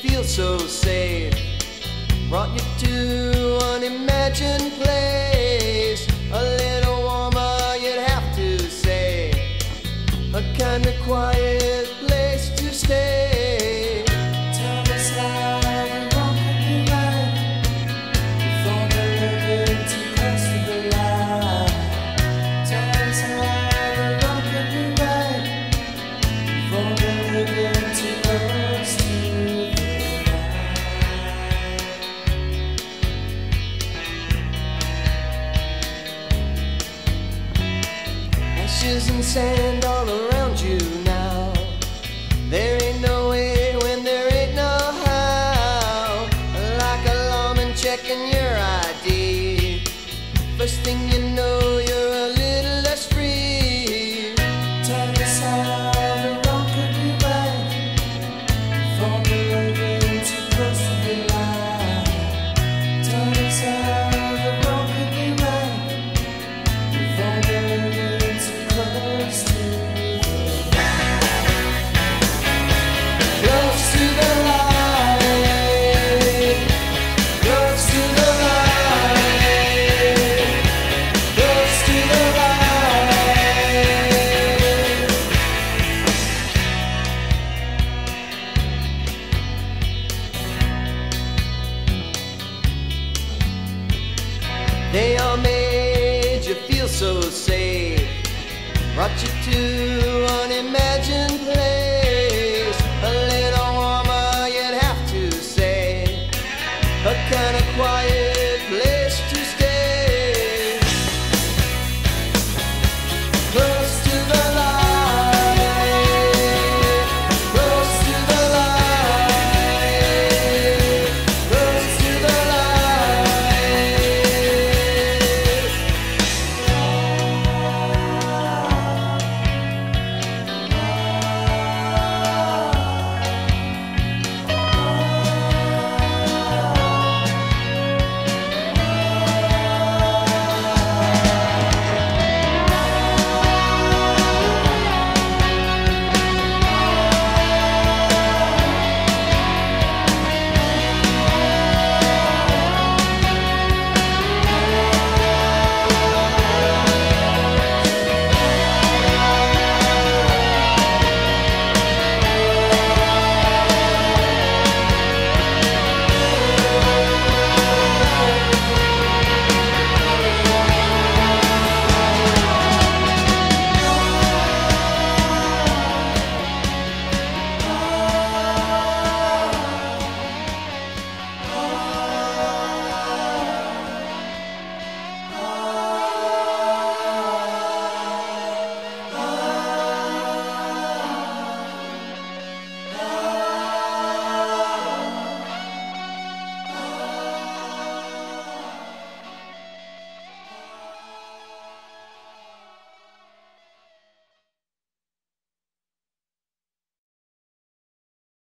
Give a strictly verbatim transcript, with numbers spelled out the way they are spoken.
feel so safe. Brought you to an imagined place. A little warmer, you'd have to say. A kind of quiet place to stay. Tell me how you're walking your life before the river to cross the line. Tell me how you're walking your life before the river to cross the line. Ashes and sand all around you. There ain't no way when there ain't no how. Like a lawman checking your I D. First thing you know, you're a little less free. Tell me how you're walking your life before the river to cross the line. Tell me how you're walking your life before the river to cross the line. They all made you feel so safe. Brought you to a